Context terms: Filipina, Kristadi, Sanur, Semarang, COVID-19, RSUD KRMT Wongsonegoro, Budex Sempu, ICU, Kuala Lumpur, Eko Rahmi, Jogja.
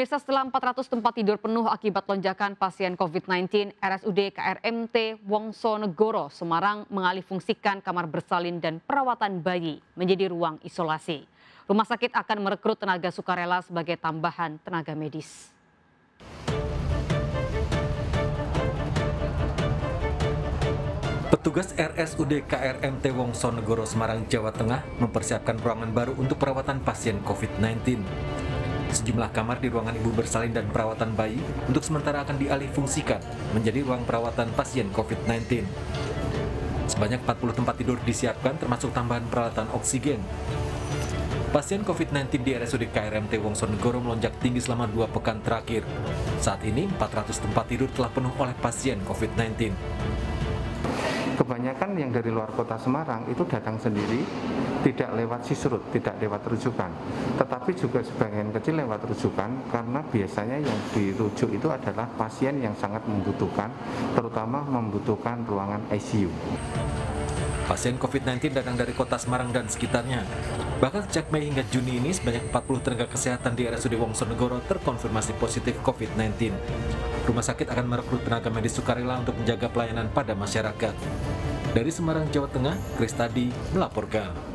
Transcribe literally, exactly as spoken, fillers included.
Pemirsa, setelah empat ratus tempat tidur penuh akibat lonjakan pasien COVID sembilan belas, R S U D K R M T Wongsonegoro, Semarang mengalih fungsikan kamar bersalin dan perawatan bayi menjadi ruang isolasi. Rumah sakit akan merekrut tenaga sukarela sebagai tambahan tenaga medis. Petugas R S U D K R M T Wongsonegoro, Semarang, Jawa Tengah mempersiapkan ruangan baru untuk perawatan pasien COVID sembilan belas. Sejumlah kamar di ruangan ibu bersalin dan perawatan bayi untuk sementara akan dialihfungsikan menjadi ruang perawatan pasien COVID sembilan belas. Sebanyak empat puluh tempat tidur disiapkan termasuk tambahan peralatan oksigen. Pasien COVID sembilan belas di R S U D K R M T Wongsonegoro melonjak tinggi selama dua pekan terakhir. Saat ini empat ratus tempat tidur telah penuh oleh pasien COVID sembilan belas. Kebanyakan yang dari luar kota Semarang itu datang sendiri, tidak lewat sisrut, tidak lewat rujukan. Tetapi juga sebagian kecil lewat rujukan, karena biasanya yang dirujuk itu adalah pasien yang sangat membutuhkan, terutama membutuhkan ruangan I C U. Pasien COVID sembilan belas datang dari kota Semarang dan sekitarnya. Bahkan sejak Mei hingga Juni ini, sebanyak empat puluh tenaga kesehatan di R S U D Wongsonegoro terkonfirmasi positif COVID sembilan belas. Rumah sakit akan merekrut tenaga medis sukarela untuk menjaga pelayanan pada masyarakat. Dari Semarang, Jawa Tengah, Kristadi melaporkan.